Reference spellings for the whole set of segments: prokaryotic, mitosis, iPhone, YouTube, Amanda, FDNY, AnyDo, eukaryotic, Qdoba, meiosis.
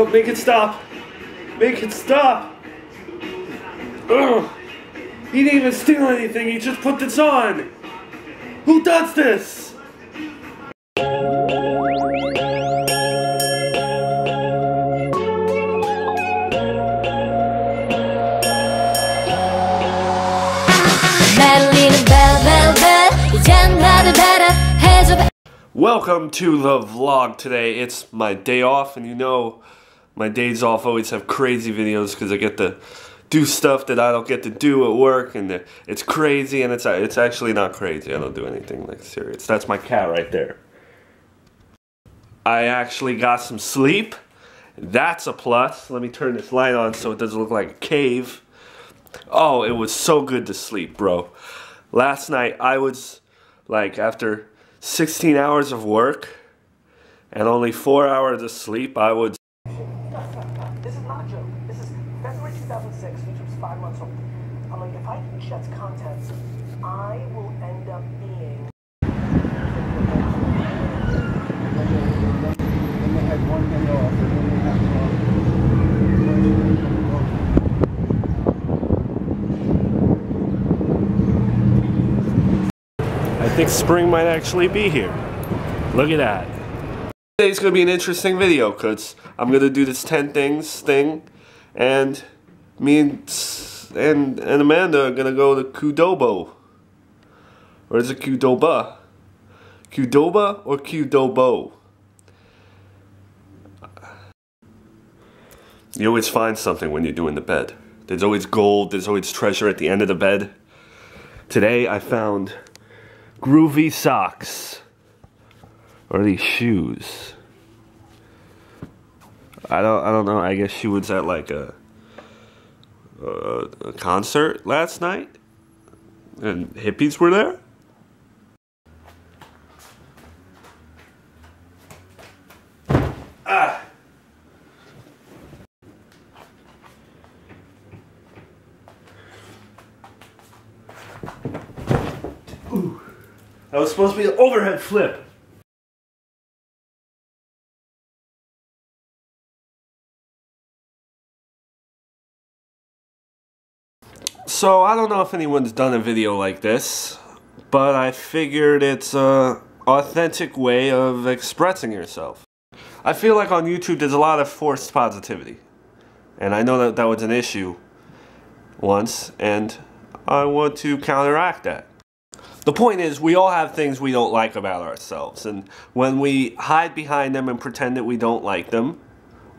Oh, make it stop. Make it stop. Ugh. He didn't even steal anything. He just put this on. Who does this? Welcome to the vlog today. It's my day off, and you know my days off always have crazy videos because I get to do stuff that I don't get to do at work, and it's crazy, and it's actually not crazy. I don't do anything like serious. That's my cat right there. I actually got some sleep. That's a plus. Let me turn this light on so it doesn't look like a cave. Oh, it was so good to sleep, bro. Last night I was like, after 16 hours of work and only 4 hours of sleep, I would. This is not a joke. This is February 2006, YouTube's 5 months old. I'm like, if I can shut contents, I will end up being. I think spring might actually be here. Look at that. Today's gonna be an interesting video because I'm gonna do this 10 things thing, and me and Amanda are gonna go to Qdoba. Or is it Qdoba? Qdoba or Qdobo? You always find something when you're doing the bed. There's always gold, there's always treasure at the end of the bed. Today I found groovy socks, or these shoes. I don't know. I guess she was at like a concert last night, and hippies were there. Ah. Ooh. That was supposed to be an overhead flip. So I don't know if anyone's done a video like this, but I figured it's an authentic way of expressing yourself. I feel like on YouTube there's a lot of forced positivity, and I know that that was an issue once, and I want to counteract that. The point is, we all have things we don't like about ourselves, and when we hide behind them and pretend that we don't like them,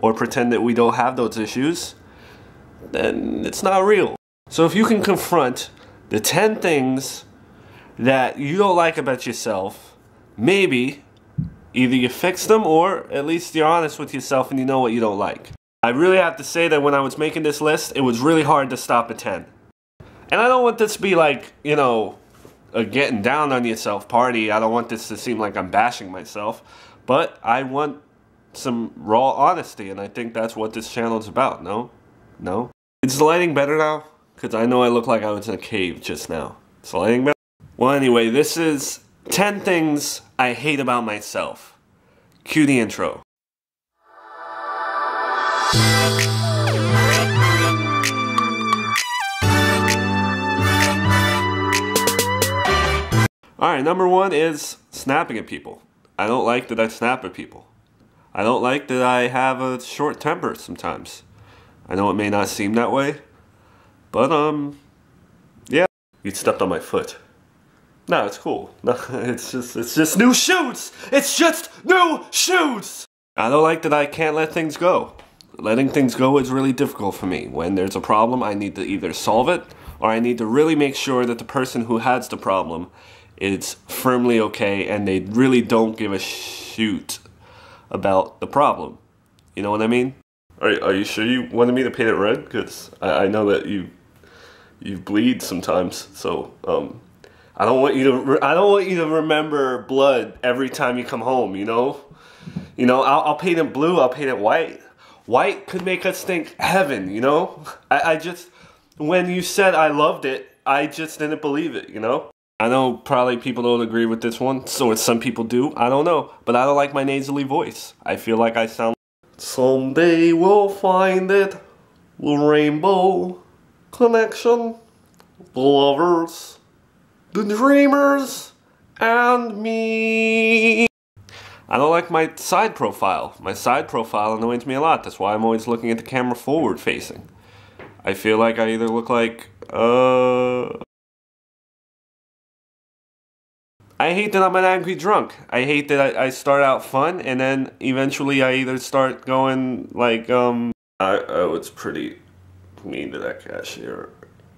or pretend that we don't have those issues, then it's not real. So if you can confront the 10 things that you don't like about yourself, maybe either you fix them or at least you're honest with yourself and you know what you don't like. I really have to say that when I was making this list, it was really hard to stop at 10. And I don't want this to be like, you know, a getting down on yourself party. I don't want this to seem like I'm bashing myself, but I want some raw honesty, and I think that's what this channel is about. No? No? Is the lighting better now? Because I know I look like I was in a cave just now. Is the lighting better? Well, anyway, this is 10 things I hate about myself. Cue the intro. Alright, number one is snapping at people. I don't like that I snap at people. I don't like that I have a short temper sometimes. I know it may not seem that way, but yeah. You stepped on my foot. No, it's cool. No, it's just new shoes! It's just new shoes! I don't like that I can't let things go. Letting things go is really difficult for me. When there's a problem, I need to either solve it, or I need to really make sure that the person who has the problem, it's firmly okay, and they really don't give a shoot about the problem. You know what I mean? Are you sure you wanted me to paint it red? Because I know that you bleed sometimes. So I don't want you to remember blood every time you come home. You know, I'll paint it blue. I'll paint it white. White could make us think heaven. You know, I just, when you said I loved it, I just didn't believe it. You know. I know probably people don't agree with this one, so some people do, I don't know, but I don't like my nasally voice. I feel like I sound Someday we'll find it, the rainbow connection, the lovers, the dreamers, and me. I don't like my side profile. My side profile annoys me a lot. That's why I'm always looking at the camera forward facing. I feel like I either look like, I hate that I'm an angry drunk. I hate that I start out fun and then eventually I either start going like, I was pretty mean to that cashier.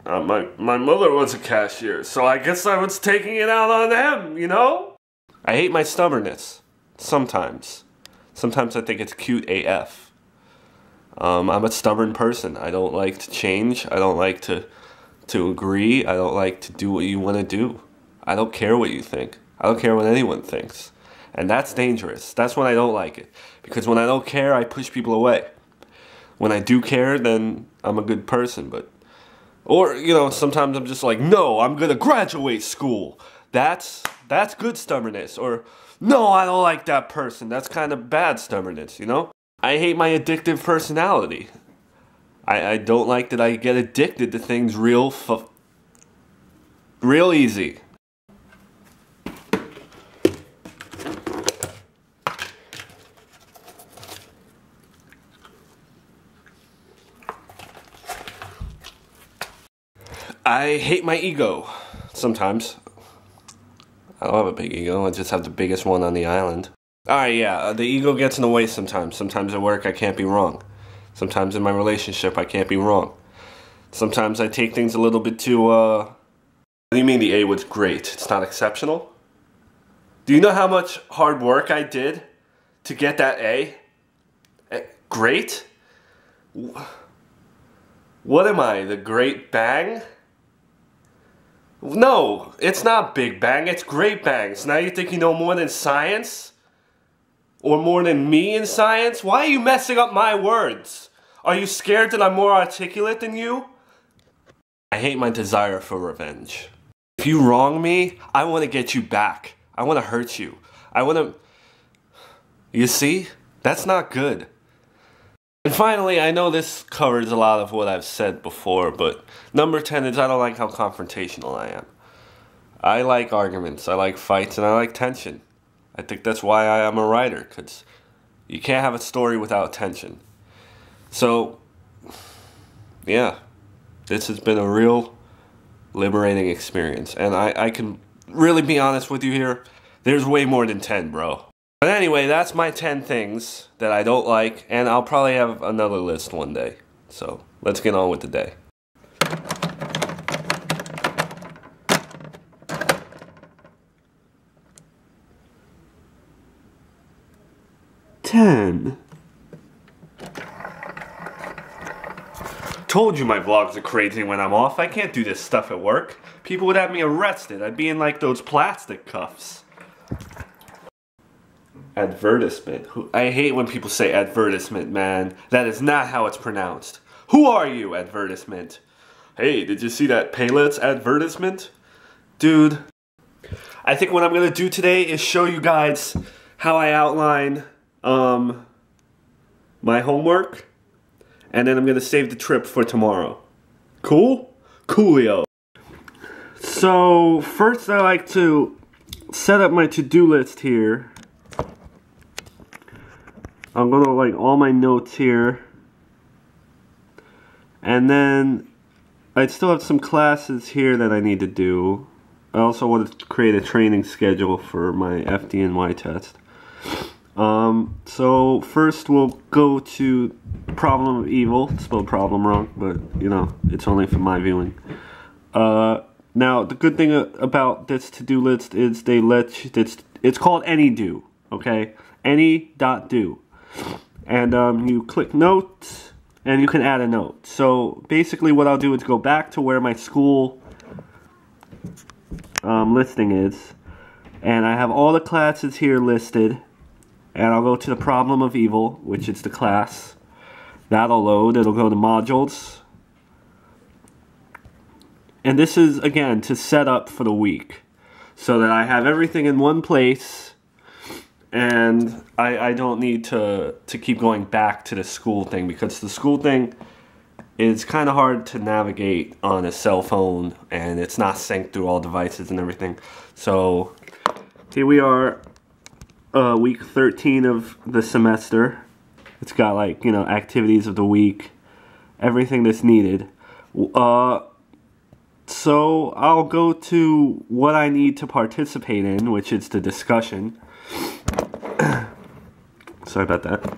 My mother was a cashier, so I guess I was taking it out on them, you know? I hate my stubbornness. Sometimes. Sometimes I think it's cute AF. I'm a stubborn person. I don't like to change. I don't like to agree. I don't like to do what you want to do. I don't care what you think. I don't care what anyone thinks. And that's dangerous. That's when I don't like it. Because when I don't care, I push people away. When I do care, then I'm a good person, but... Or, you know, sometimes I'm just like, no, I'm gonna graduate school. That's good stubbornness. Or, no, I don't like that person. That's kind of bad stubbornness, you know? I hate my addictive personality. I don't like that I get addicted to things real easy. I hate my ego, sometimes. I don't have a big ego, I just have the biggest one on the island. Alright, yeah, the ego gets in the way sometimes. Sometimes at work I can't be wrong. Sometimes in my relationship I can't be wrong. Sometimes I take things a little bit too, What do you mean the A was great? It's not exceptional? Do you know how much hard work I did to get that A? Great? What am I, the Great Bang? No, it's not Big Bang, it's Great Bang. So now you think you know more than science? Or more than me in science? Why are you messing up my words? Are you scared that I'm more articulate than you? I hate my desire for revenge. If you wrong me, I want to get you back. I want to hurt you. I want to... You see? That's not good. And finally, I know this covers a lot of what I've said before, but number 10 is I don't like how confrontational I am. I like arguments, I like fights, and I like tension. I think that's why I am a writer, because you can't have a story without tension. So, yeah, this has been a real liberating experience, and I can really be honest with you here, there's way more than 10, bro. But anyway, that's my 10 things that I don't like, and I'll probably have another list one day. So, let's get on with the day. Told you my vlogs are crazy when I'm off. I can't do this stuff at work. People would have me arrested. I'd be in like those plastic cuffs. Advertisement. I hate when people say advertisement, man. That is not how it's pronounced. Who are you, advertisement? Hey, did you see that Paylets advertisement? Dude. I think what I'm gonna do today is show you guys how I outline my homework. And then I'm gonna save the trip for tomorrow. Cool? Coolio. So, first I like to set up my to-do list here. I'm gonna like all my notes here, and then I still have some classes here that I need to do. I also want to create a training schedule for my FDNY test. So first we'll go to Problem of Evil. Spelled problem wrong, but you know, it's only for my viewing. Now the good thing about this to-do list is they let you, it's called AnyDo, okay? Any.do. And you click notes, and you can add a note. So basically what I'll do is go back to where my school listing is. And I have all the classes here listed. And I'll go to the Problem of Evil, which is the class. That'll load. It'll go to modules. And this is, again, to set up for the week. So that I have everything in one place. And I don't need to keep going back to the school thing, because the school thing is kind of hard to navigate on a cell phone, and it's not synced through all devices and everything. So here we are, week 13 of the semester. It's got, like, you know, activities of the week, everything that's needed. So I'll go to what I need to participate in, which is the discussion. Sorry about that.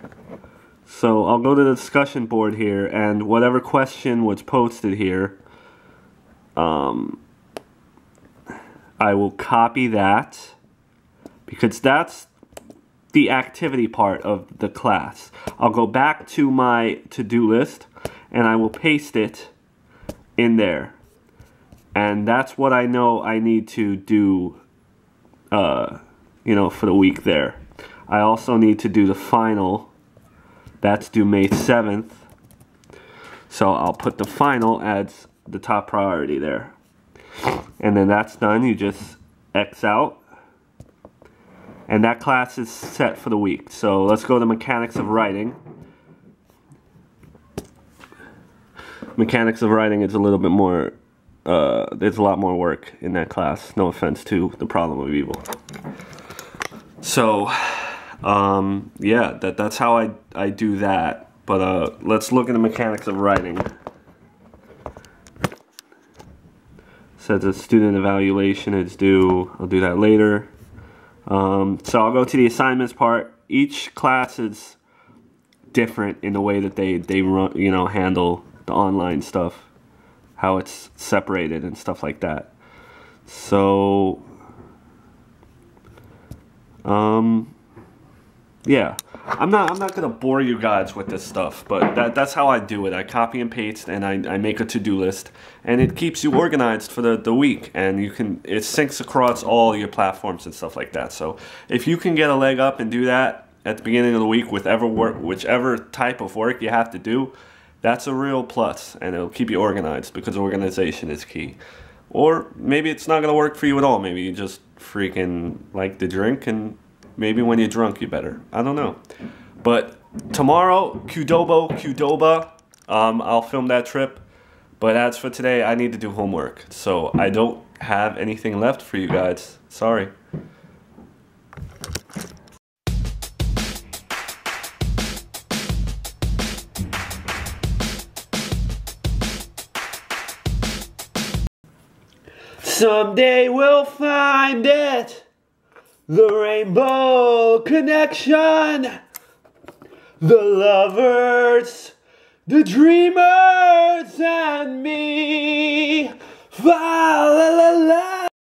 So I'll go to the discussion board here, and whatever question was posted here, I will copy that, because that's the activity part of the class. I'll go back to my to-do list, and I will paste it in there. And that's what I know I need to do, you know, for the week there. I also need to do the final. That's due May 7th. So I'll put the final as the top priority there. And then that's done. You just X out. And that class is set for the week. So let's go to mechanics of writing. Mechanics of writing is a little bit more... there's a lot more work in that class. No offense to the problem of evil. So, yeah, that's how I do that. But let's look at the mechanics of writing. Says the student evaluation is due. I'll do that later. So I'll go to the assignments part. Each class is different in the way that they run, you know, handle the online stuff, how it's separated and stuff like that. So, yeah, I'm not gonna bore you guys with this stuff, but that's how I do it. I copy and paste, and I make a to-do list, and it keeps you organized for the week, and you can, it syncs across all your platforms and stuff like that. So if you can get a leg up and do that at the beginning of the week with whichever type of work you have to do, that's a real plus, and it'll keep you organized, because organization is key. Or maybe it's not gonna work for you at all. Maybe you just freaking like to drink, and maybe when you're drunk you're better. I don't know. But tomorrow, Qdoba, I'll film that trip. But as for today, I need to do homework. So I don't have anything left for you guys. Sorry. Someday we'll find it, the rainbow connection, the lovers, the dreamers.